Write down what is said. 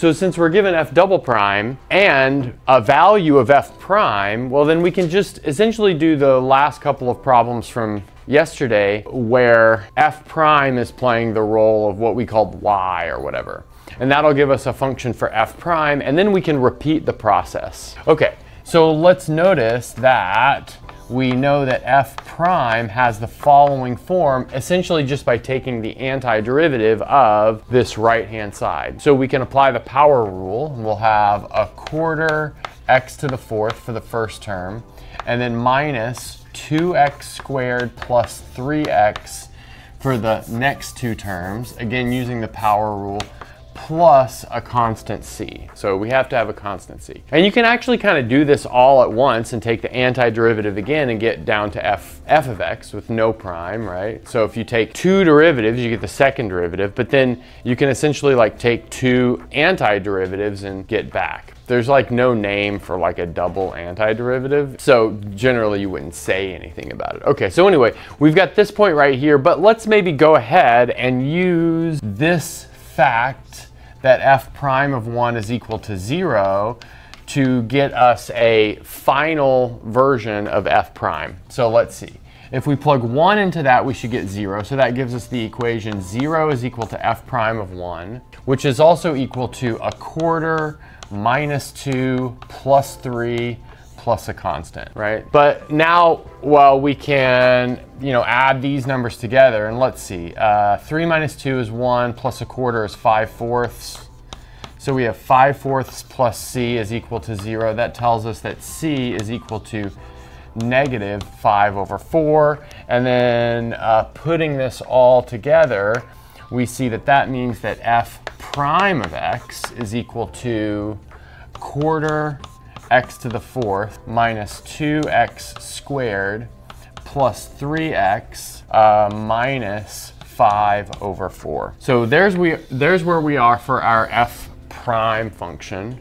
So since we're given f double prime and a value of f prime, well then we can just essentially do the last couple of problems from yesterday where f prime is playing the role of what we called y or whatever. And that'll give us a function for f prime, and then we can repeat the process. Okay, so let's notice that we know that f prime has the following form essentially just by taking the antiderivative of this right-hand side. So we can apply the power rule, and we'll have a quarter x to the fourth for the first term, and then minus 2x squared plus 3x for the next two terms, again using the power rule, plus a constant c. So we have to have a constant c. And you can actually kind of do this all at once and take the antiderivative again and get down to f of x with no prime, right? So if you take two derivatives, you get the second derivative, but then you can essentially like take two antiderivatives and get back. There's like no name for like a double antiderivative, so generally you wouldn't say anything about it. Okay, so anyway, we've got this point right here, but let's maybe go ahead and use this fact that f prime of 1 is equal to 0 to get us a final version of f prime. So let's see. If we plug 1 into that, we should get 0. So that gives us the equation 0 is equal to f prime of 1, which is also equal to a quarter minus 2 plus 3 plus a constant, right? But now, well, we can, you know, add these numbers together, and let's see. 3 minus 2 is 1, plus a quarter is 5 fourths. So we have 5 fourths plus c is equal to 0. That tells us that c is equal to negative 5 over 4. And then putting this all together, we see that that means that f prime of x is equal to quarter x to the fourth minus 2x squared plus 3x minus 5 over 4. So there's where we are for our f prime function.